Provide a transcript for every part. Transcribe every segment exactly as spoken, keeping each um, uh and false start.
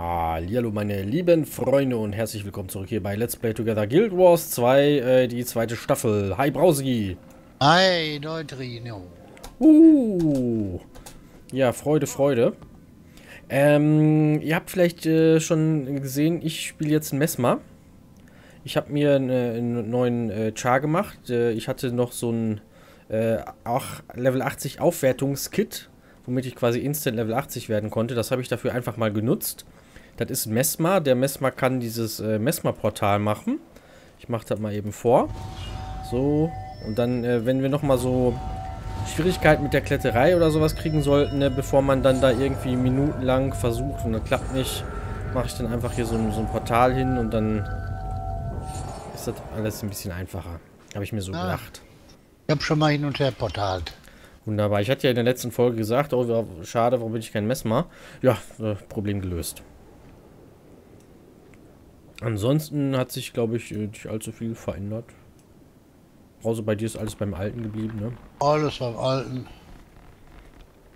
Hallihallo meine lieben Freunde und herzlich willkommen zurück hier bei Let's Play Together Guild Wars zwei, äh, die zweite Staffel. Hi Brausi! Hi Neutrino! Uh, ja, Freude, Freude. Ähm, ihr habt vielleicht äh, schon gesehen, ich spiele jetzt Mesmer. Ich habe mir eine, einen neuen äh, Char gemacht. Äh, ich hatte noch so ein äh, auch Level achtzig Aufwertungskit, womit ich quasi instant Level achtzig werden konnte. Das habe ich dafür einfach mal genutzt. Das ist Mesmer. Der Mesmer kann dieses äh, Mesmer-Portal machen. Ich mache das mal eben vor. So. Und dann, äh, wenn wir nochmal so Schwierigkeiten mit der Kletterei oder sowas kriegen sollten, ne, bevor man dann da irgendwie minutenlang versucht und das klappt nicht, mache ich dann einfach hier so, so ein Portal hin und dann ist das alles ein bisschen einfacher. Habe ich mir so ah, gedacht. Ich habe schon mal hin und her portalt. Wunderbar. Ich hatte ja in der letzten Folge gesagt, oh, schade, warum bin ich kein Mesmer? Ja, äh, Problem gelöst. Ansonsten hat sich, glaube ich, nicht allzu viel verändert. Brause, bei dir ist alles beim Alten geblieben, ne? Alles beim Alten.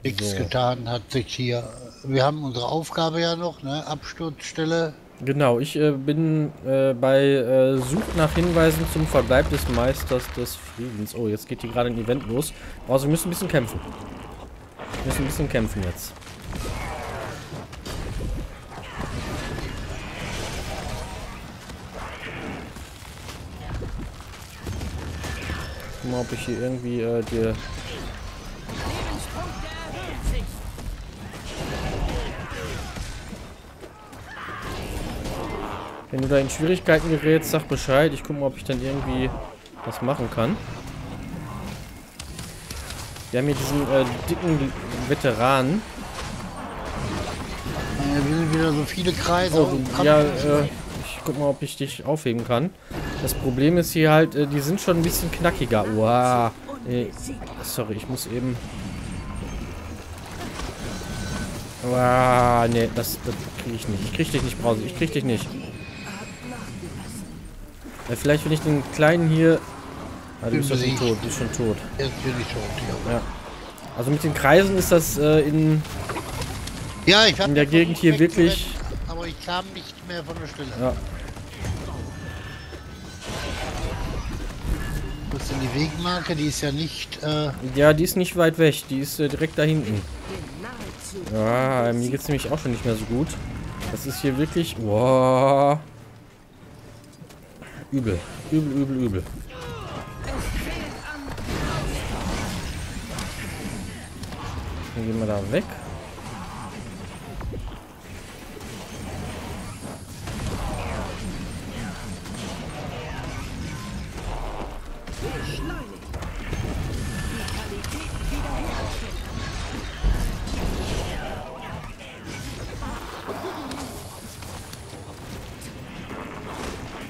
Nichts so getan hat sich hier. Wir haben unsere Aufgabe ja noch, ne? Absturzstelle. Genau, ich äh, bin äh, bei äh, Sucht nach Hinweisen zum Verbleib des Meisters des Friedens. Oh, jetzt geht hier gerade ein Event los. Brause, wir müssen ein bisschen kämpfen. Wir müssen ein bisschen kämpfen jetzt. Guck mal, ob ich hier irgendwie äh, dir... Wenn du da in Schwierigkeiten gerätst, sag Bescheid. Ich guck mal, ob ich dann irgendwie was machen kann. Wir haben hier diesen äh, dicken Veteranen. Ja, wir sind wieder so viele Kreise. Oh, ja, äh, ich guck mal, ob ich dich aufheben kann. Das Problem ist hier halt, die sind schon ein bisschen knackiger. Wow. Nee, sorry, ich muss eben... Wow, nee, das, das kriege ich nicht. Ich krieg dich nicht, Brause. Ich krieg dich nicht. Ja, vielleicht, wenn ich den Kleinen hier... Ah, du bist ja schon tot. Du bist schon tot. Jetzt bin ich tot, ja. Also mit den Kreisen ist das äh, in... Ja, ich hab in der Gegend hier wirklich... Aber ich kam nicht mehr von der Stelle. Ja. Die Wegmarke, die ist ja nicht... Äh ja, die ist nicht weit weg. Die ist äh, direkt da hinten. Ja, mir geht es nämlich auch schon nicht mehr so gut. Das ist hier wirklich... Wow. Übel. Übel, übel, übel. Dann gehen wir da weg.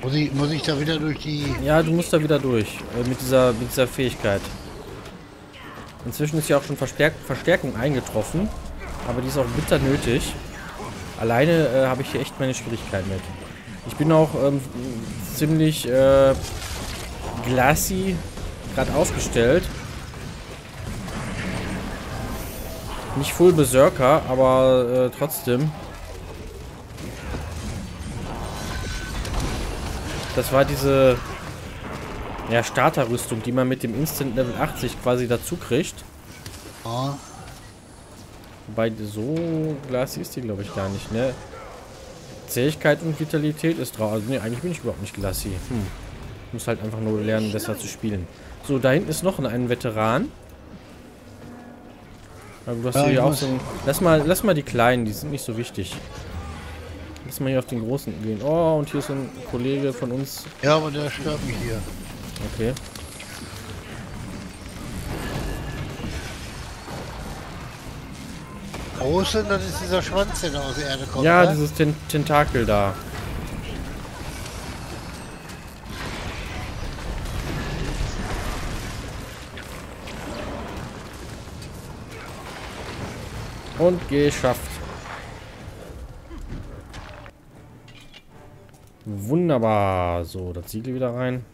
Muss ich, muss ich da wieder durch die... Ja, du musst da wieder durch. Äh, mit dieser, mit dieser Fähigkeit. Inzwischen ist ja auch schon Verstärk Verstärkung eingetroffen. Aber die ist auch bitter nötig. Alleine äh, habe ich hier echt meine Schwierigkeiten mit. Ich bin auch ähm, ziemlich äh, glassy gerade aufgestellt. Nicht voll Berserker, aber äh, trotzdem... Das war diese ja, Starterrüstung, die man mit dem Instant Level achtzig quasi dazu kriegt. Oh. Wobei so glassy ist die, glaube ich, gar nicht, ne? Zähigkeit und Vitalität ist drauf. Also, ne, eigentlich bin ich überhaupt nicht glassy. Hm. Ich muss halt einfach nur lernen, besser zu spielen. So, da hinten ist noch ein, ein Veteran. Aber du hast ja, hier auch so ein... Lass mal, lass mal die Kleinen, die sind nicht so wichtig. Mal hier auf den Großen gehen. Oh, und hier ist ein Kollege von uns. Ja, aber der stört mich hier. Okay. Großen, das ist dieser Schwanz, der aus der Erde kommt. Ja, ne? Dieses Ten Tentakel da. Und geschafft. Wunderbar. So, das Siegel wieder rein.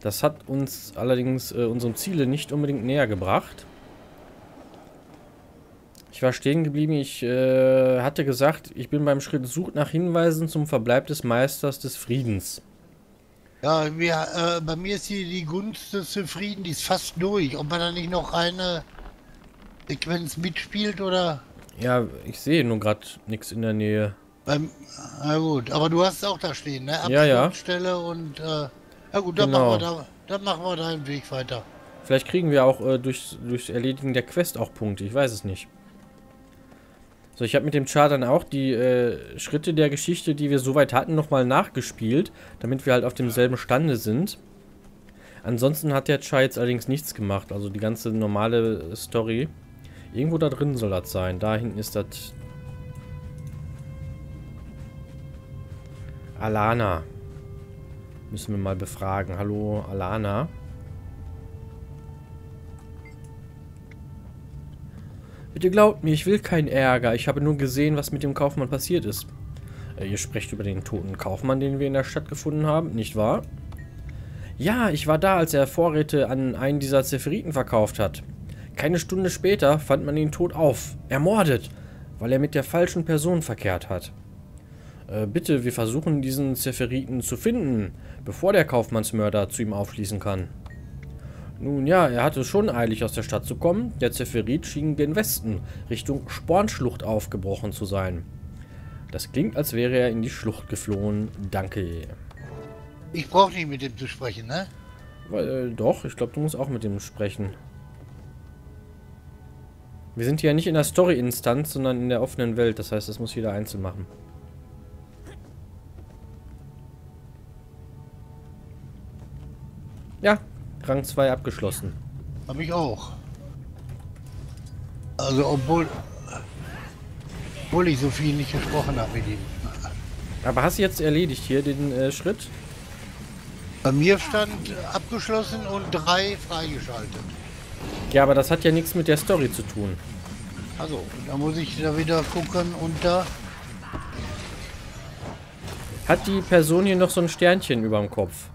Das hat uns allerdings äh, unserem Ziele nicht unbedingt näher gebracht. Ich war stehen geblieben. Ich äh, hatte gesagt, ich bin beim Schritt Sucht nach Hinweisen zum Verbleib des Meisters des Friedens. Ja, wir, äh, bei mir ist hier die Gunst des Friedens, die ist fast durch. Ob man da nicht noch eine Sequenz mitspielt, oder? Ja, ich sehe nur gerade nichts in der Nähe. Beim, na gut, aber du hast auch da stehen, ne? Ab ja, ja. Stelle und, äh, na gut, dann, genau. machen wir da, dann machen wir da einen Weg weiter. Vielleicht kriegen wir auch äh, durchs, durchs Erledigen der Quest auch Punkte, ich weiß es nicht. So, ich habe mit dem Chart dann auch die äh, Schritte der Geschichte, die wir soweit hatten, nochmal nachgespielt, damit wir halt auf demselben Stande sind. Ansonsten hat der Chart jetzt allerdings nichts gemacht, also die ganze normale Story. Irgendwo da drin soll das sein, da hinten ist das... Alana. Müssen wir mal befragen. Hallo, Alana. Bitte glaubt mir, ich will keinen Ärger. Ich habe nur gesehen, was mit dem Kaufmann passiert ist. Äh, ihr sprecht über den toten Kaufmann, den wir in der Stadt gefunden haben, nicht wahr? Ja, ich war da, als er Vorräte an einen dieser Zephyriten verkauft hat. Keine Stunde später fand man ihn tot auf, ermordet, weil er mit der falschen Person verkehrt hat. Äh, bitte, wir versuchen, diesen Zephyriten zu finden, bevor der Kaufmannsmörder zu ihm aufschließen kann. Nun ja, er hatte schon eilig, aus der Stadt zu kommen. Der Zephyrit schien gen Westen, Richtung Spornschlucht aufgebrochen zu sein. Das klingt, als wäre er in die Schlucht geflohen. Danke. Ich brauche nicht mit dem zu sprechen, ne? Weil, äh, doch, ich glaube, du musst auch mit dem sprechen. Wir sind hier nicht in der Story-Instanz, sondern in der offenen Welt. Das heißt, das muss jeder einzeln machen. Ja. Rang zwei abgeschlossen. Hab ich auch. Also obwohl, obwohl ich so viel nicht gesprochen habe mit ihm. Aber hast du jetzt erledigt hier den äh, Schritt? Bei mir stand abgeschlossen und drei freigeschaltet. Ja, aber das hat ja nichts mit der Story zu tun. Also, da muss ich da wieder gucken und da... Hat die Person hier noch so ein Sternchen über dem Kopf?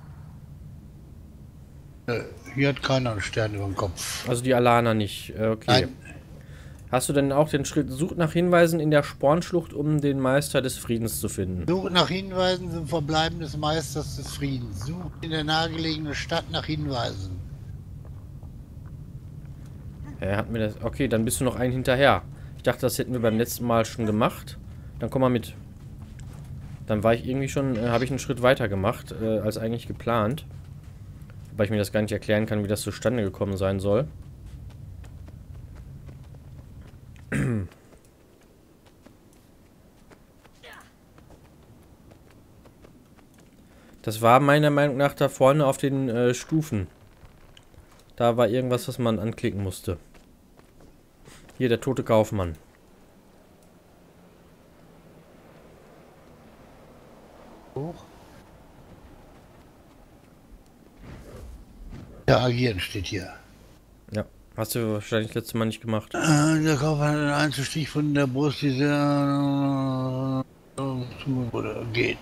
Hier hat keiner einen Stern über dem Kopf. Also die Alana nicht. Okay. Nein. Hast du denn auch den Schritt Sucht nach Hinweisen in der Spornschlucht, um den Meister des Friedens zu finden? Sucht nach Hinweisen zum Verbleiben des Meisters des Friedens. Sucht in der nahegelegenen Stadt nach Hinweisen. Er hat mir das. Okay, dann bist du noch einen hinterher. Ich dachte, das hätten wir beim letzten Mal schon gemacht. Dann komm mal mit. Dann war ich irgendwie schon, äh, habe ich einen Schritt weiter gemacht, äh, als eigentlich geplant. Weil ich mir das gar nicht erklären kann, wie das zustande gekommen sein soll. Das war meiner Meinung nach da vorne auf den äh, Stufen. Da war irgendwas, was man anklicken musste. Hier, der tote Kaufmann. Hoch. Agieren steht hier. Ja, hast du wahrscheinlich letztes Mal nicht gemacht. Äh, der Kauf hat einen Einzelstich von der Brust, die sehr äh, geht.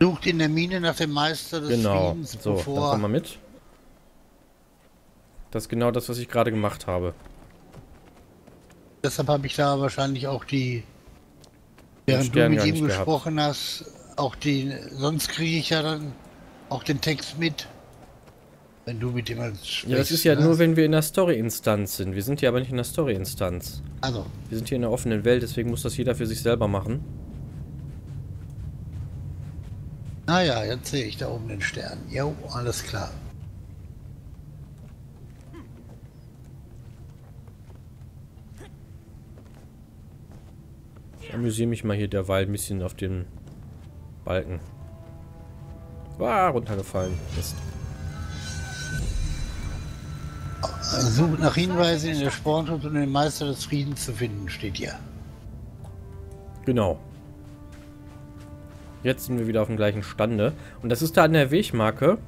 Sucht in der Mine nach dem Meister des genau. Friedens. Genau, so, bevor... dann komm mal mit. Das ist genau das, was ich gerade gemacht habe. Deshalb habe ich da wahrscheinlich auch die... Während du mit ihm gesprochen gehabt. hast... Auch die, sonst kriege ich ja dann auch den Text mit, wenn du mit jemandem sprichst. Ja, das ist ja ne? nur, wenn wir in der Story-Instanz sind. Wir sind hier aber nicht in der Story-Instanz. Also. Wir sind hier in der offenen Welt, deswegen muss das jeder für sich selber machen. Naja, jetzt sehe ich da oben den Stern. Jo, alles klar. Ich amüsiere mich mal hier derweil ein bisschen auf dem... Balken. Ah, runtergefallen. Mist. Sucht nach Hinweisen in der Spornschlucht, um den Meister des Friedens zu finden, steht hier. Genau. Jetzt sind wir wieder auf dem gleichen Stande. Und das ist da an der Wegmarke.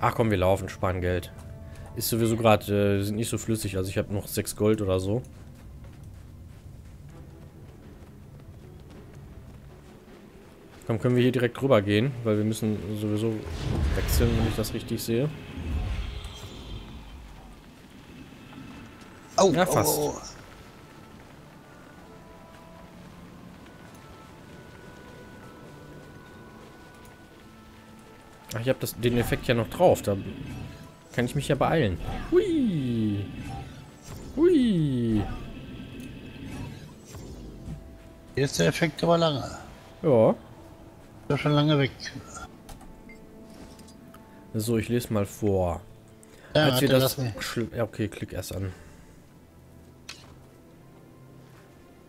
Ach komm, wir laufen, sparen Geld. Ist sowieso gerade, äh, sind nicht so flüssig, also ich habe noch sechs Gold oder so. Komm, können wir hier direkt rüber gehen, weil wir müssen sowieso wechseln, wenn ich das richtig sehe. Oh, ja, fast. Oh, oh. Ach, ich habe den Effekt ja noch drauf. Da kann ich mich ja beeilen. Hui. Hui. Hier ist der Effekt aber lange. Ja. Ist ja schon lange weg. So, ich lese mal vor. Ja, als wir das... Ja, okay, klick erst an.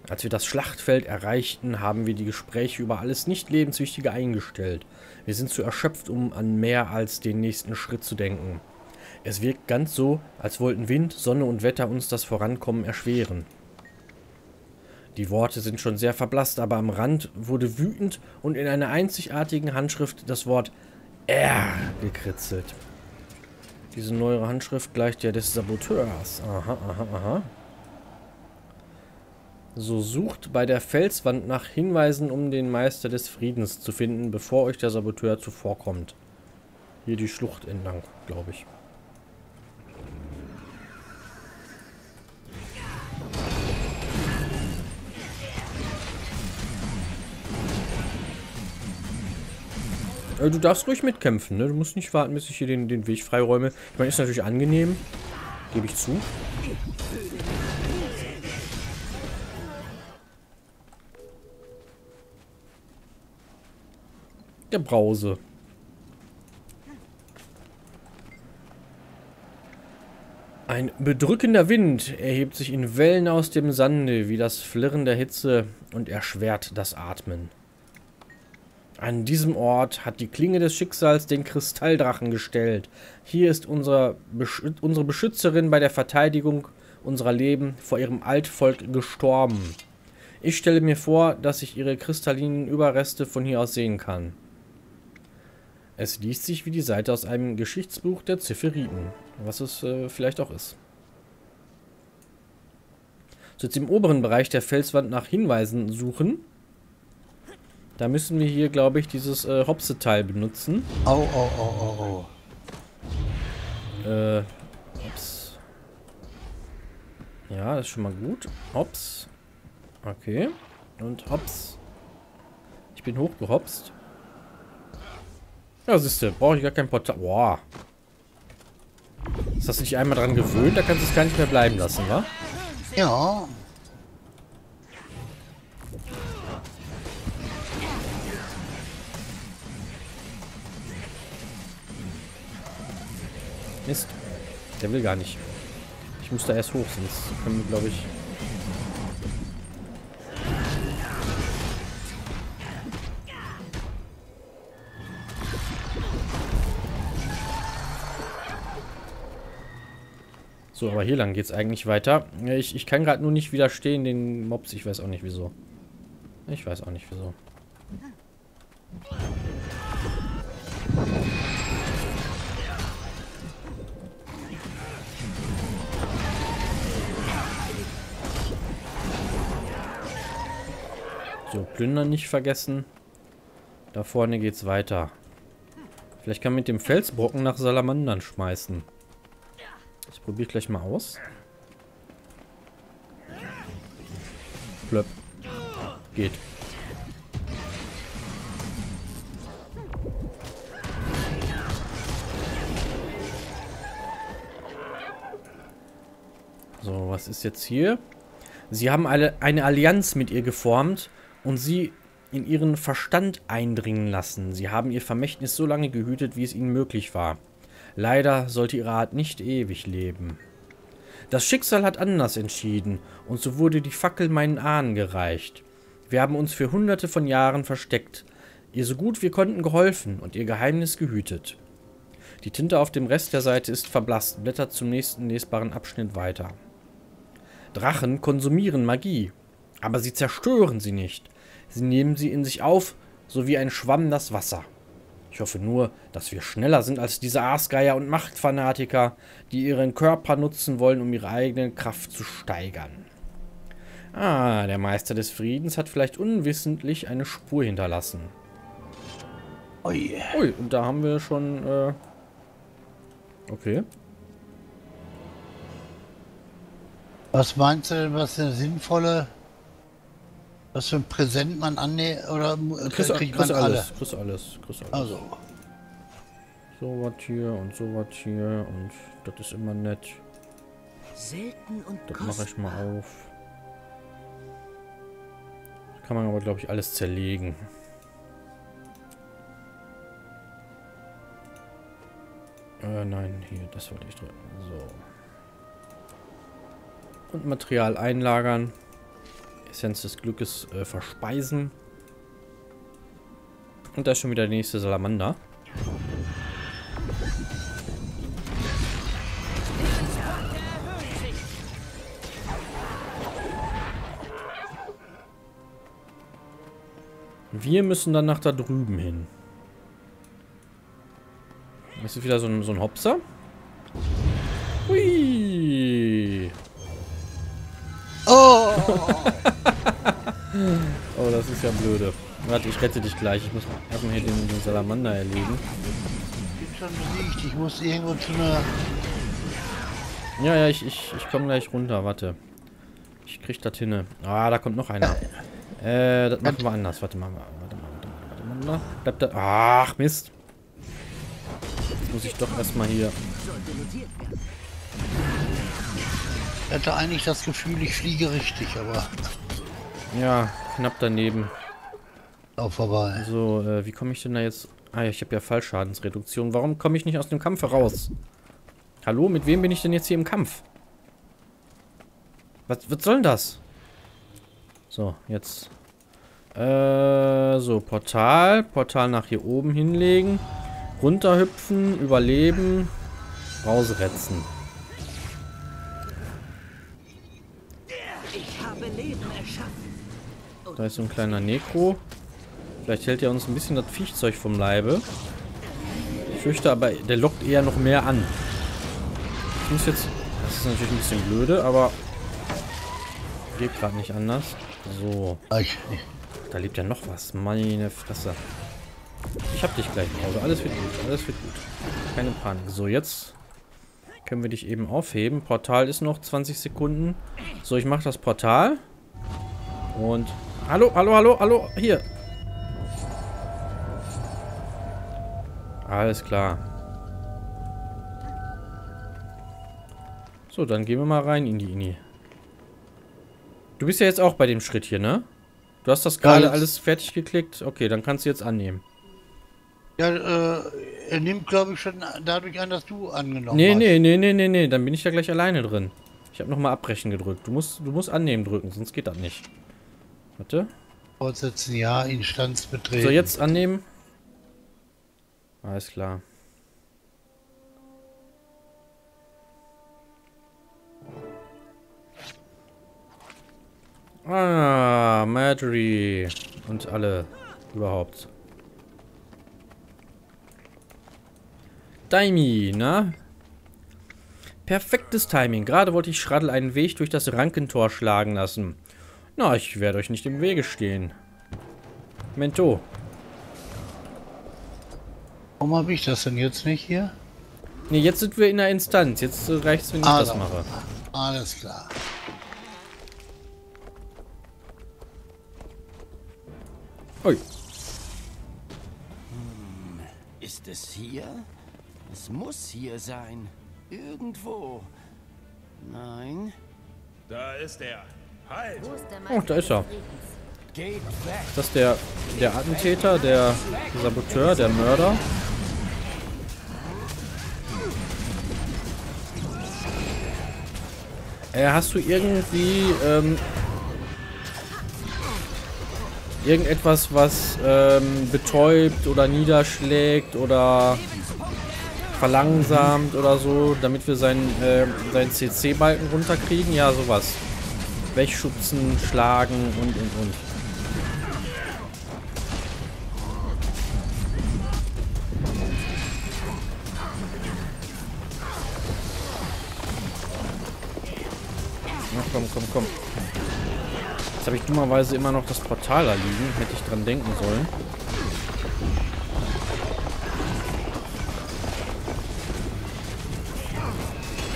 Als wir das Schlachtfeld erreichten, haben wir die Gespräche über alles nicht lebenswichtige eingestellt. Wir sind zu erschöpft, um an mehr als den nächsten Schritt zu denken. Es wirkt ganz so, als wollten Wind, Sonne und Wetter uns das Vorankommen erschweren. Die Worte sind schon sehr verblasst, aber am Rand wurde wütend und in einer einzigartigen Handschrift das Wort R gekritzelt. Diese neuere Handschrift gleicht der des Saboteurs. Aha, aha, aha. So, sucht bei der Felswand nach Hinweisen, um den Meister des Friedens zu finden, bevor euch der Saboteur zuvorkommt. Hier die Schlucht entlang, glaube ich. Äh, du darfst ruhig mitkämpfen, ne? Du musst nicht warten, bis ich hier den, den Weg freiräume. Ich meine, ist natürlich angenehm, gebe ich zu. Der Brause. Ein bedrückender Wind erhebt sich in Wellen aus dem Sande wie das Flirren der Hitze und erschwert das Atmen. An diesem Ort hat die Klinge des Schicksals den Kristalldrachen gestellt. Hier ist unsere Beschützerin bei der Verteidigung unserer Leben vor ihrem Altvolk gestorben. Ich stelle mir vor, dass ich ihre kristallinen Überreste von hier aus sehen kann. Es liest sich wie die Seite aus einem Geschichtsbuch der Zephyriten, was es äh, vielleicht auch ist. So, jetzt im oberen Bereich der Felswand nach Hinweisen suchen. Da müssen wir hier, glaube ich, dieses äh, Hopse-Teil benutzen. Oh, oh, oh, oh, oh. Äh, hops. Ja, das ist schon mal gut. Hops. Okay. Und hops. Ich bin hochgehopst. Ja, siehste, brauche ich gar kein Portal. Boah. Ist das nicht einmal dran gewöhnt? Da kannst du es gar nicht mehr bleiben lassen, wa? Ja. Mist. Der will gar nicht. Ich muss da erst hoch, sonst können wir, glaube ich... So, aber hier lang geht's eigentlich weiter. Ich, ich kann gerade nur nicht widerstehen, den Mobs. Ich weiß auch nicht, wieso. Ich weiß auch nicht, wieso. So, Plündern nicht vergessen. Da vorne geht's weiter. Vielleicht kann man mit dem Felsbrocken nach Salamandern schmeißen. Das probiere ich gleich mal aus. Plöpp. Geht. So, was ist jetzt hier? Sie haben alle eine Allianz mit ihr geformt und sie in ihren Verstand eindringen lassen. Sie haben ihr Vermächtnis so lange gehütet, wie es ihnen möglich war. Leider sollte ihre Art nicht ewig leben. Das Schicksal hat anders entschieden, und so wurde die Fackel meinen Ahnen gereicht. Wir haben uns für hunderte von Jahren versteckt, ihr so gut wir konnten geholfen und ihr Geheimnis gehütet. Die Tinte auf dem Rest der Seite ist verblasst, blättert zum nächsten lesbaren Abschnitt weiter. Drachen konsumieren Magie, aber sie zerstören sie nicht. Sie nehmen sie in sich auf, so wie ein Schwamm das Wasser. Ich hoffe nur, dass wir schneller sind als diese Aasgeier und Machtfanatiker, die ihren Körper nutzen wollen, um ihre eigene Kraft zu steigern. Ah, der Meister des Friedens hat vielleicht unwissentlich eine Spur hinterlassen. Ui, Ui und da haben wir schon... Äh okay. Was meinst du denn, was eine sinnvolle, was für ein Präsent man annäht, oder kriegt krieg man alle? Kriegst alles, kriegst alles. Also. So was hier und so was hier und das ist immer nett. Selten und das mache ich mal auf. Da kann man aber, glaube ich, alles zerlegen. Äh, nein, hier, das wollte ich drücken. So. Und Material einlagern, Essenz des Glückes äh, verspeisen und da ist schon wieder der nächste Salamander. Wir müssen dann nach da drüben hin. Das ist wieder so ein, so ein Hopser. Hui. Oh. Oh, das ist ja blöde. Warte, ich rette dich gleich. Ich muss erstmal hier den, den Salamander erlegen. Ich bin schon besiegt. Ich muss irgendwo zu einer... Ja, ja, ich, ich, ich komme gleich runter. Warte. Ich krieg das hin. Ah, da kommt noch einer. Äh, das machen wir anders. Warte mal. Warte mal, warte mal, warte mal. Bleibt da... Ach, Mist. Jetzt muss ich doch erstmal hier... Ich hatte eigentlich das Gefühl, ich fliege richtig, aber... Ja, knapp daneben. Auch vorbei. So, äh, wie komme ich denn da jetzt... Ah ja, ich habe ja Fallschadensreduktion. Warum komme ich nicht aus dem Kampf heraus? Hallo, mit wem bin ich denn jetzt hier im Kampf? Was, was soll denn das? So, jetzt... Äh, so, Portal. Portal nach hier oben hinlegen. Runterhüpfen, überleben. Rausretzen. Da ist so ein kleiner Nekro. Vielleicht hält er uns ein bisschen das Viechzeug vom Leibe. Ich fürchte aber, der lockt eher noch mehr an. Ich muss jetzt... Das ist natürlich ein bisschen blöde, aber... Geht gerade nicht anders. So. Da lebt ja noch was. Meine Fresse. Ich hab dich gleich nach Hause. Alles wird gut. Alles wird gut. Keine Panik. So, jetzt... Können wir dich eben aufheben. Portal ist noch zwanzig Sekunden. So, ich mache das Portal. Und... Hallo, hallo, hallo, hallo. Hier. Alles klar. So, dann gehen wir mal rein in die Ini. Du bist ja jetzt auch bei dem Schritt hier, ne? Du hast das gerade alles fertig geklickt. Okay, dann kannst du jetzt annehmen. Ja, äh, er nimmt, glaube ich, schon dadurch an, dass du angenommen nee, hast. Nee, nee, nee, nee, nee, dann bin ich ja gleich alleine drin. Ich habe nochmal abbrechen gedrückt. Du musst, du musst annehmen drücken, sonst geht das nicht. Warte. Fortsetzen, ja, Instanz betreten. So, jetzt annehmen. Alles klar. Ah, Madry und alle überhaupt. Daimi, na? Perfektes Timing. Gerade wollte ich Schraddel einen Weg durch das Rankentor schlagen lassen. Na, ich werde euch nicht im Wege stehen. Mento. Warum habe ich das denn jetzt nicht hier? Ne, jetzt sind wir in der Instanz. Jetzt reicht's, wenn ich ah, das da. mache. Alles klar. Ui. Hm, ist es hier? Es muss hier sein. Irgendwo. Nein. Da ist er. Halt! Oh, da ist er. Ist das der, der Attentäter, der Saboteur, der Mörder? Äh, hast du irgendwie ähm, irgendetwas, was ähm, betäubt oder niederschlägt oder verlangsamt oder so, damit wir seinen, äh, seinen C C-Balken runterkriegen? Ja, sowas. Wegschubsen, schlagen und, und, und. Na komm, komm, komm. Jetzt habe ich dummerweise immer noch das Portal da liegen. Hätte ich dran denken sollen.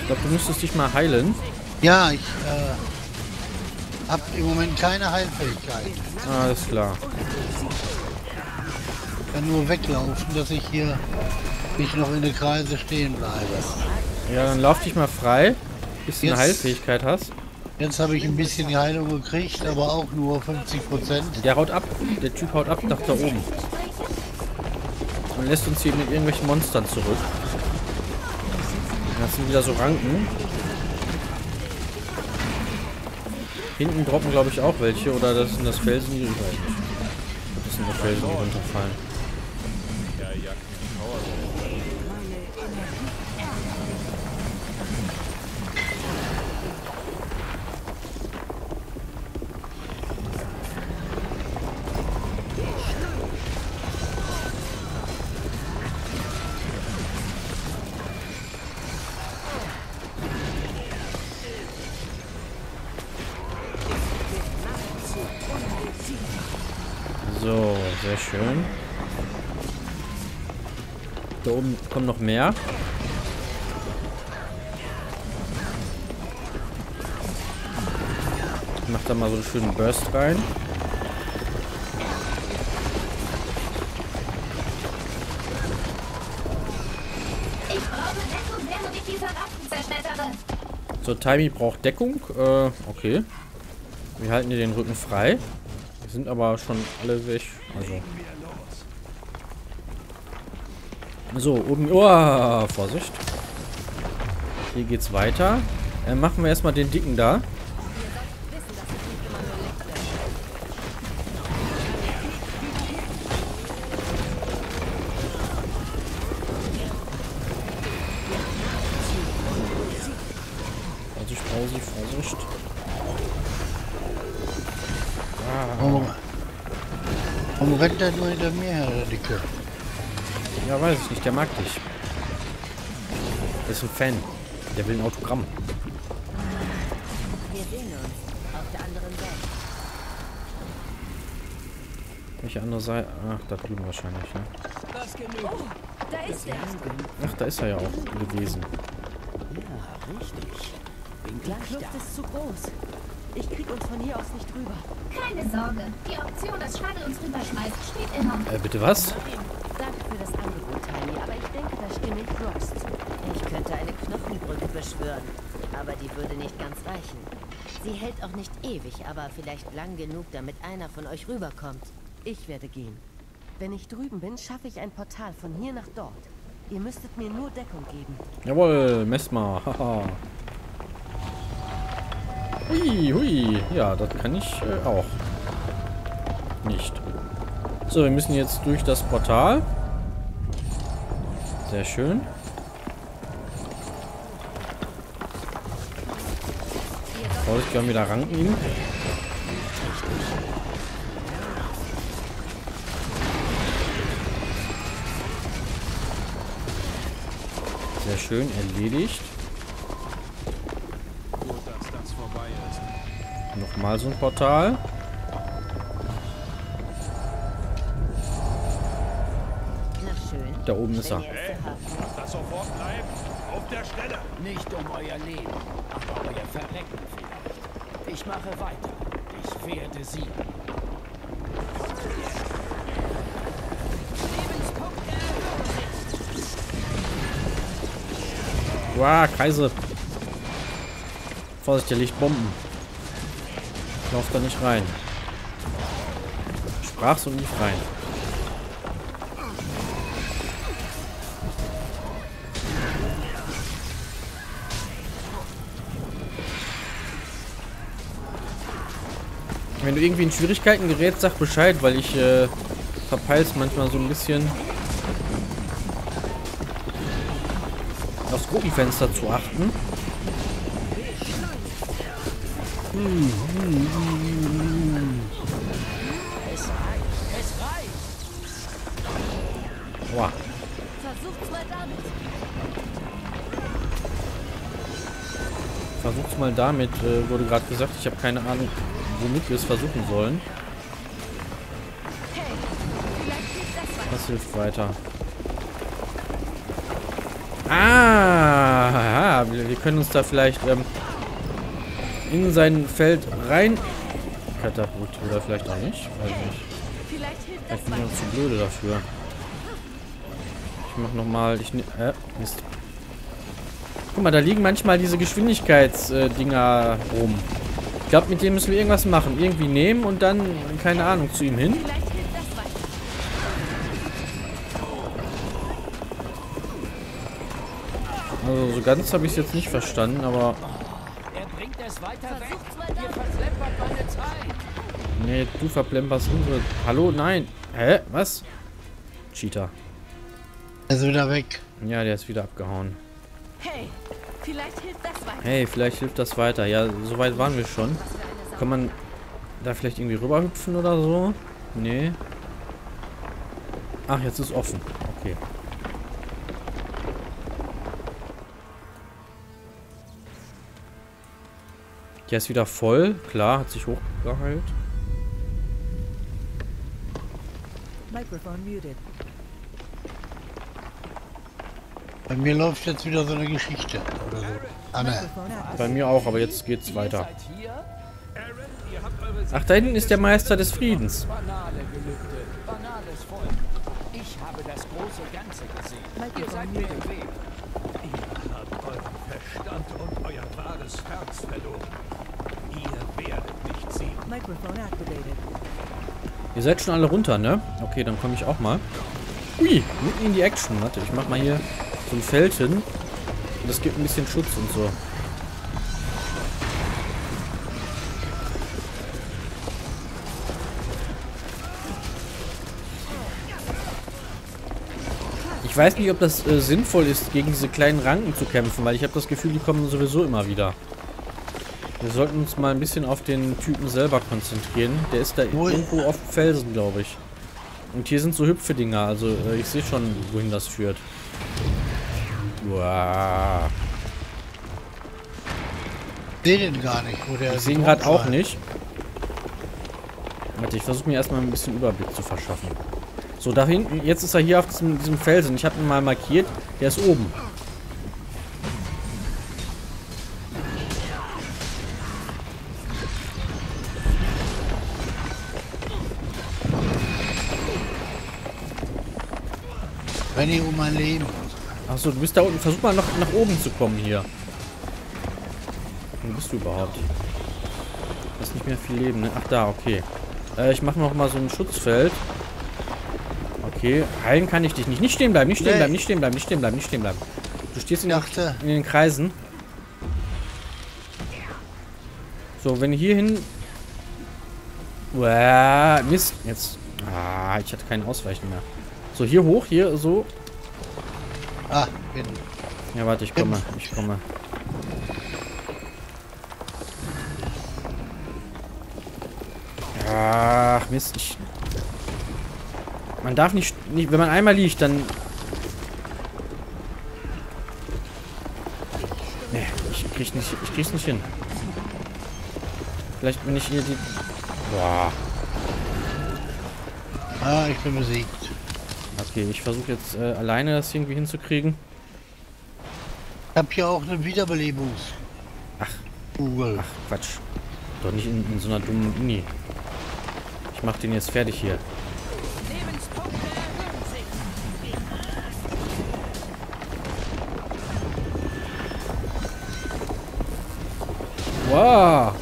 Ich glaube, du müsstest dich mal heilen. Ja, ich äh, habe im Moment keine Heilfähigkeit. Alles klar. Ich kann nur weglaufen, dass ich hier nicht noch in der Kreise stehen bleibe. Ja, dann lauf dich mal frei, bis du jetzt eine Heilfähigkeit hast. Jetzt habe ich ein bisschen Heilung gekriegt, aber auch nur fünfzig Prozent. Der haut ab, der Typ haut ab nach da oben. Und lässt uns hier mit irgendwelchen Monstern zurück. Das sind wieder so Ranken. Hinten droppen, glaube ich, auch welche. Oder das sind das Felsen, die runterfallen. Das sind die Felsen, die runterfallen. So, sehr schön. Da oben kommen noch mehr. Ich mach da mal so einen schönen Burst rein. So, Timey braucht Deckung. Äh, okay. Wir halten dir den Rücken frei. Sind aber schon alle weg. Also. So, oben. Oh, Vorsicht. Hier geht's weiter. Äh, machen wir erstmal den Dicken da. Vorsicht, Vorsicht, Vorsicht. Warum, warum rennt der nur hinter mir her, der Dicke? Ja, weiß ich nicht, der mag dich. Der ist ein Fan. Der will ein Autogramm. Wir sehen uns auf der anderen Seite. Welche andere Seite? Ach, da drüben wahrscheinlich, ne? Oh, da ist er. Ach, da ist er ja auch gewesen. Ja, richtig. Bin gleich da. Die Luft ist zu groß. Ich krieg uns von hier aus nicht drüber. Keine Sorge. Die Option, dass Schade uns rüberschmeißt, steht immer. Äh, bitte was? Danke für das Angebot, Tiny, aber ich denke, da stimme ich Rost. Ich könnte eine Knochenbrücke beschwören, aber die würde nicht ganz reichen. Sie hält auch nicht ewig, aber vielleicht lang genug, damit einer von euch rüberkommt. Ich werde gehen. Wenn ich drüben bin, schaffe ich ein Portal von hier nach dort. Ihr müsstet mir nur Deckung geben. Jawohl, Mesmer. Haha. Hui, hui. Ja, das kann ich äh, auch nicht. So, wir müssen jetzt durch das Portal. Sehr schön. Vorsicht, wir haben wieder Ranken. Sehr schön, erledigt. Nochmal so ein Portal. Da oben ist er. Hey, lasst das sofort bleiben. Auf der Stelle. Nicht um euer Leben, aber euer Verrecken vielleicht. Ich mache weiter. Ich werde siegen. Wow, Kreise. Vorsicht, der Lichtbomben. Lauf da nicht rein. Sprachst du nicht rein. Wenn du irgendwie in Schwierigkeiten gerätst, sag Bescheid, weil ich äh, verpeil's manchmal so ein bisschen. Aufs Gruppenfenster zu achten. Hm, hm, hm. Es reicht, es reicht. Wow. Versuch's mal damit. Versuch's mal damit, äh, wurde gerade gesagt, ich habe keine Ahnung, womit wir es versuchen sollen. Das hilft weiter. Ah, aha, wir können uns da vielleicht ähm, in sein Feld rein Katapult oder vielleicht auch nicht. Weiß nicht. Vielleicht bin ich noch zu blöde dafür. Ich mach nochmal. Ich ne, äh, Mist. Guck mal, da liegen manchmal diese Geschwindigkeitsdinger äh, rum. Ich glaube, mit dem müssen wir irgendwas machen. Irgendwie nehmen und dann, keine Ahnung, zu ihm hin. Also so ganz habe ich es jetzt nicht verstanden, aber. Er bringt es weiter weg. Ihr verplempert meine Zeit. Nee, du verplemperst unsere. Hallo, nein. Hä? Was? Cheater. Er ist wieder weg. Ja, der ist wieder abgehauen. Hey, vielleicht hilft das weiter. Hey, vielleicht hilft das weiter. Ja, soweit waren wir schon. Kann man da vielleicht irgendwie rüberhüpfen oder so? Nee. Ach, jetzt ist offen. Okay. Der ist wieder voll. Klar, hat sich hochgeheilt. Mikrofon muted. Bei mir läuft jetzt wieder so eine Geschichte oder so. Anne. Bei mir auch, aber jetzt geht's weiter. Ach, da hinten ist der Meister des Friedens. Ich habe das große Ganze gesehen. Ihr seid mir im Weg. Ihr habt euren Verstand und euer wahres Herz verloren. Ihr werdet nicht sehen. Mikrofon activated. Ihr seid schon alle runter, ne? Okay, dann komme ich auch mal. Ui, mitten in die Action. Warte, ich mach mal hier so ein Feld hin. Das gibt ein bisschen Schutz und so. Ich weiß nicht, ob das äh, sinnvoll ist, gegen diese kleinen Ranken zu kämpfen, weil ich habe das Gefühl, die kommen sowieso immer wieder. Wir sollten uns mal ein bisschen auf den Typen selber konzentrieren. Der ist da irgendwo auf dem Felsen, glaube ich. Und hier sind so hüpfe Dinger, also äh, ich sehe schon, wohin das führt. Wow. Ich sehe den gar nicht, wo der ist. Ich sehe ihn gerade auch nicht. Warte, ich versuche mir erstmal ein bisschen Überblick zu verschaffen. So, da hinten, jetzt ist er hier auf diesem, diesem Felsen. Ich habe ihn mal markiert, der ist oben. Wenn ich um mein Leben. Achso, du bist da unten. Versuch mal noch nach oben zu kommen hier. Wo bist du überhaupt? Da ist nicht mehr viel Leben, ne? Ach da, okay. Äh, ich mache noch mal so ein Schutzfeld. Okay, heilen kann ich dich nicht. Nicht stehen bleiben, nicht stehen bleiben, nicht stehen bleiben, nicht stehen bleiben, nicht stehen bleiben. Du stehst in, in den Kreisen. So, wenn hierhin. Uah, Mist, jetzt. Ah, ich hatte keinen Ausweichen mehr. So, hier hoch, hier so. Ah, bin. Ja, warte, ich komme, ich komme. Ach, Mist. Ich man darf nicht, nicht, wenn man einmal liegt, dann... Nee, ich krieg's nicht, ich krieg's nicht hin. Vielleicht bin ich hier die... Boah. Ah, ich bin besiegt. Okay, ich versuche jetzt äh, alleine das irgendwie hinzukriegen. Ich habe hier auch eine Wiederbelebungs... Ach. Google. Ach, Quatsch. Doch nicht in, in so einer dummen Uni. Ich mach den jetzt fertig hier. Wow.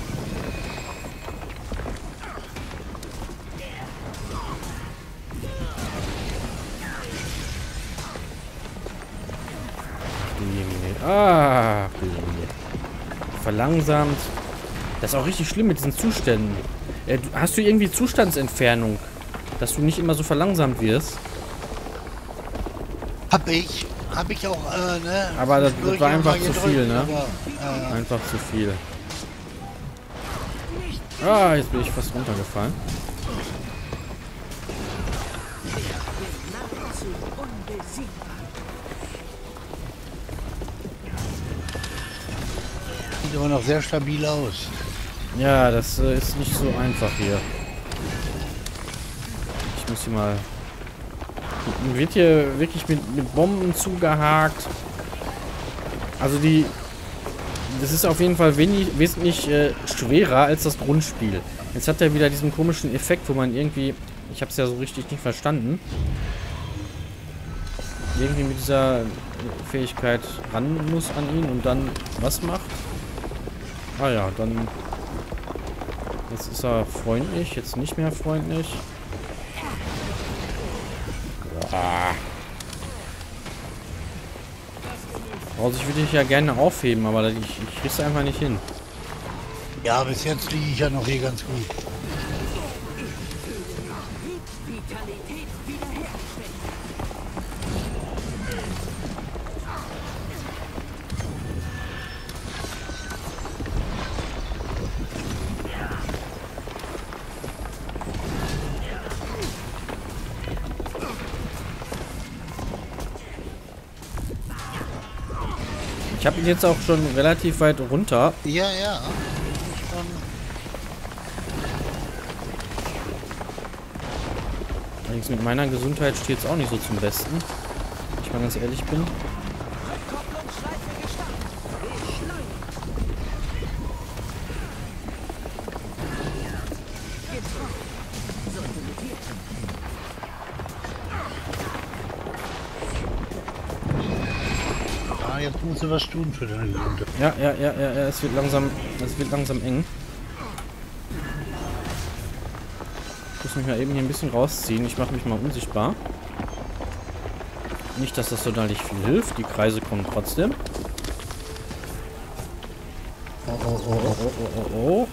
Ah, verlangsamt. Das ist auch richtig schlimm mit diesen Zuständen. Äh, hast du irgendwie Zustandsentfernung? Dass du nicht immer so verlangsamt wirst? Hab ich. Hab ich auch, äh, ne? Aber das, das war einfach zu viel, ne? Aber, äh, einfach zu viel. Ah, jetzt bin ich fast runtergefallen. Sieht aber noch sehr stabil aus. Ja, das äh, ist nicht so einfach hier. Ich muss hier mal... Man wird hier wirklich mit, mit Bomben zugehakt. Also die... das ist auf jeden Fall wenig, wesentlich äh, schwerer als das Grundspiel. Jetzt hat er wieder diesen komischen Effekt, wo man irgendwie... Ich habe es ja so richtig nicht verstanden. Irgendwie mit dieser Fähigkeit ran muss an ihn und dann was macht? Ah ja, dann... Jetzt ist er freundlich, jetzt nicht mehr freundlich. Ah. Also ich würde dich ja gerne aufheben, aber ich, ich krieg's einfach nicht hin. Ja, bis jetzt liege ich ja noch hier ganz gut. Ich habe ihn jetzt auch schon relativ weit runter. Ja, ja. Allerdings mit meiner Gesundheit steht es auch nicht so zum Besten. Wenn ich mal ganz ehrlich bin. Jetzt musst du was tun für deine Gesundheit. Ja, ja, ja, ja, ja, es wird langsam, es wird langsam eng. Ich muss mich mal eben hier ein bisschen rausziehen. Ich mache mich mal unsichtbar. Nicht, dass das sonderlich viel hilft. Die Kreise kommen trotzdem. Oh, oh, oh, oh, oh, oh, oh.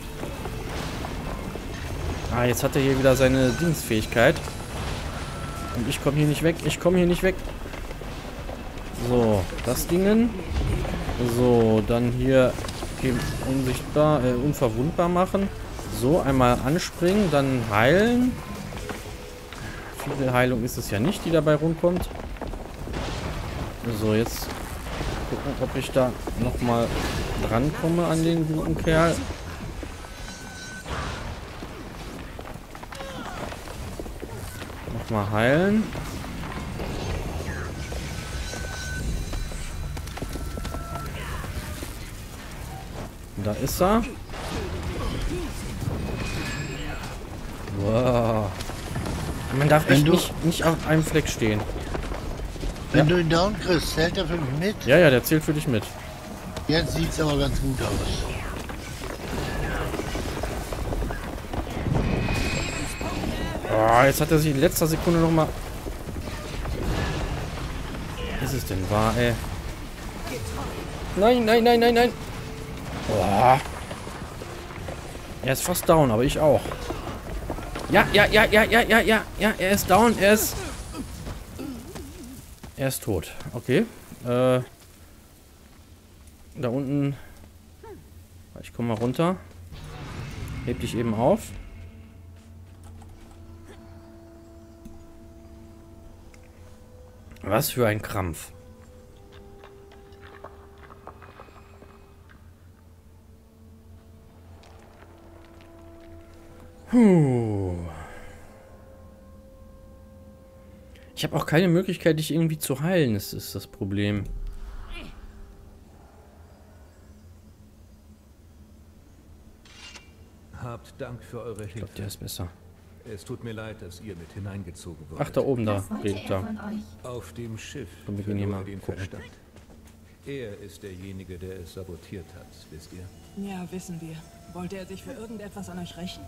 Ah, jetzt hat er hier wieder seine Dienstfähigkeit. Und ich komme hier nicht weg. Ich komme hier nicht weg. So, das Dingen. So, dann hier unsichtbar, äh, unverwundbar machen. So, einmal anspringen, dann heilen. Viel Heilung ist es ja nicht, die dabei rumkommt. So, jetzt gucken, ob ich da nochmal drankomme an den guten Kerl. Nochmal heilen. Da ist er. Wow. Man darf echt nicht, nicht auf einem Fleck stehen. Wenn du ihn down kriegst, zählt er für mich mit? Ja, ja, der zählt für dich mit. Jetzt sieht es aber ganz gut aus. Oh, jetzt hat er sich in letzter Sekunde nochmal... Ist es denn wahr, ey? Nein, nein, nein, nein, nein. Oh. Er ist fast down, aber ich auch. Ja, ja, ja, ja, ja, ja, ja, ja, er ist down, er ist... Er ist tot. Okay. Äh, da unten... Ich komme mal runter. Heb dich eben auf. Was für ein Krampf. Ich habe auch keine Möglichkeit, dich irgendwie zu heilen. Das ist das Problem. Habt Dank für eure Hilfe. Ich glaube, der ist besser. Es tut mir leid, dass ihr mit hineingezogen wurdet. Ach, da oben, da redet er. Auf dem Schiff. Komm, wir gehen hier mal gucken. Er ist derjenige, der es sabotiert hat, wisst ihr? Ja, wissen wir. Wollte er sich für irgendetwas an euch rächen?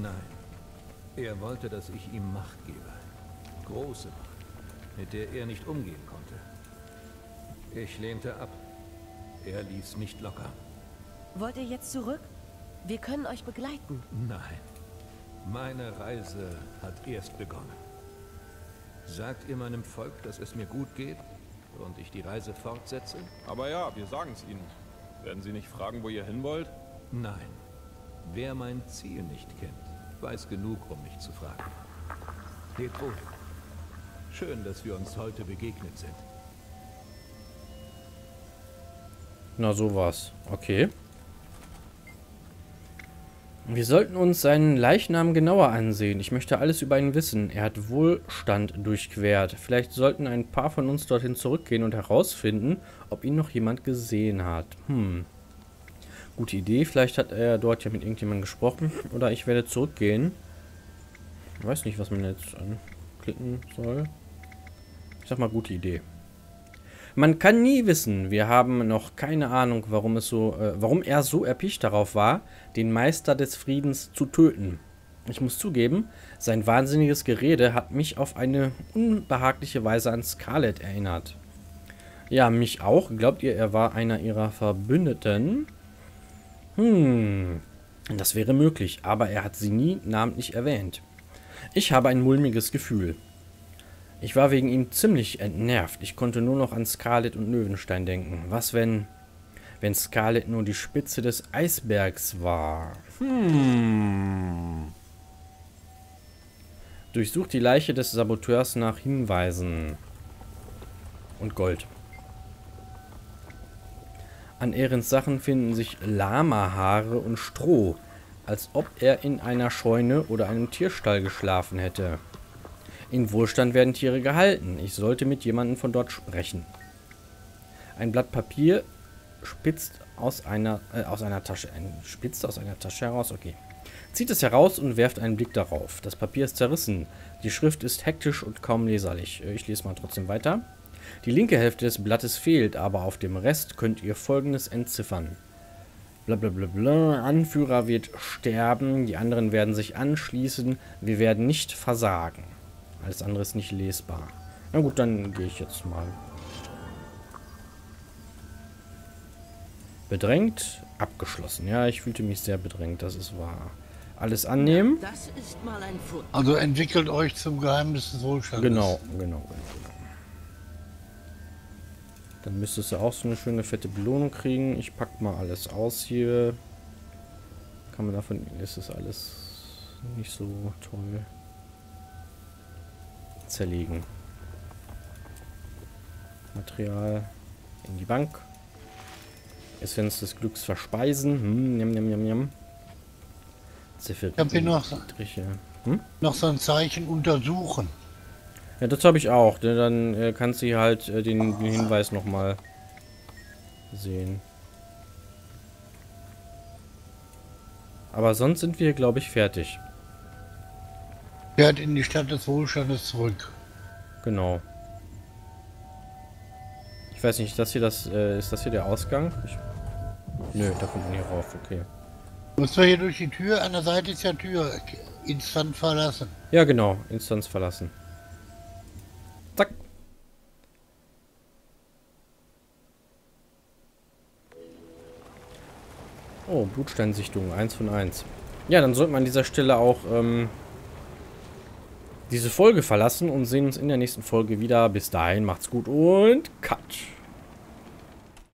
Nein. Er wollte, dass ich ihm Macht gebe. Große Macht, mit der er nicht umgehen konnte. Ich lehnte ab. Er ließ nicht locker. Wollt ihr jetzt zurück? Wir können euch begleiten. Nein. Meine Reise hat erst begonnen. Sagt ihr meinem Volk, dass es mir gut geht und ich die Reise fortsetze? Aber ja, wir sagen es ihnen. Werden sie nicht fragen, wo ihr hin wollt? Nein. Wer mein Ziel nicht kennt, weiß genug, um mich zu fragen. Lebt wohl. Schön, dass wir uns heute begegnet sind. Na, so war's. Okay. Wir sollten uns seinen Leichnam genauer ansehen. Ich möchte alles über ihn wissen. Er hat Wohlstand durchquert. Vielleicht sollten ein paar von uns dorthin zurückgehen und herausfinden, ob ihn noch jemand gesehen hat. Hm. gute Idee. Vielleicht hat er dort ja mit irgendjemandem gesprochen. Oder ich werde zurückgehen. Ich weiß nicht, was man jetzt anklicken soll. Ich sag mal, gute Idee. Man kann nie wissen. Wir haben noch keine Ahnung, warum es so, äh, warum er so erpicht darauf war, den Meister des Friedens zu töten. Ich muss zugeben, sein wahnsinniges Gerede hat mich auf eine unbehagliche Weise an Scarlett erinnert. Ja, mich auch. Glaubt ihr, er war einer ihrer Verbündeten? Hm, das wäre möglich, aber er hat sie nie namentlich erwähnt. Ich habe ein mulmiges Gefühl. Ich war wegen ihm ziemlich entnervt. Ich konnte nur noch an Scarlett und Löwenstein denken. Was, wenn... wenn Scarlett nur die Spitze des Eisbergs war? Hm... Durchsucht die Leiche des Saboteurs nach Hinweisen. Und Gold. An Erins Sachen finden sich Lamahaare und Stroh, als ob er in einer Scheune oder einem Tierstall geschlafen hätte. In Wohlstand werden Tiere gehalten. Ich sollte mit jemandem von dort sprechen. Ein Blatt Papier spitzt aus einer, äh, aus einer Tasche, ein, spitzt aus einer Tasche heraus, okay. Zieht es heraus und werft einen Blick darauf. Das Papier ist zerrissen. Die Schrift ist hektisch und kaum leserlich. Ich lese mal trotzdem weiter. Die linke Hälfte des Blattes fehlt, aber auf dem Rest könnt ihr Folgendes entziffern. Blablabla. Anführer wird sterben, die anderen werden sich anschließen. Wir werden nicht versagen. Alles andere ist nicht lesbar. Na gut, dann gehe ich jetzt mal. Bedrängt, abgeschlossen. Ja, ich fühlte mich sehr bedrängt, das ist wahr. Alles annehmen. Das ist mal ein Fund. Also entwickelt euch zum Geheimnis des Wohlstandes. Genau, genau, genau. Dann müsstest du auch so eine schöne fette Belohnung kriegen. Ich pack mal alles aus hier. Kann man davon... ist das alles nicht so toll. Zerlegen. Material in die Bank. Essenz des Glücks verspeisen. Hm, nimm, nimm, nimm, nimm. Zephyriten. Ich habe hier noch, hm? noch so ein Zeichen untersuchen. Ja, das habe ich auch. Dann äh, kannst du hier halt äh, den, den Hinweis nochmal sehen. Aber sonst sind wir, glaube ich, fertig. Fährt in die Stadt des Wohlstandes zurück. Genau. Ich weiß nicht, das hier, das äh, ist das hier der Ausgang? Ich... Nö, da kommt man hier rauf, okay. Muss man hier durch die Tür? An der Seite ist ja Tür. Instant verlassen. Ja, genau. Instanz verlassen. Zack. Oh, Blutsteinsichtung. eins von eins. Ja, dann sollten wir an dieser Stelle auch ähm, diese Folge verlassen und sehen uns in der nächsten Folge wieder. Bis dahin, macht's gut und cut.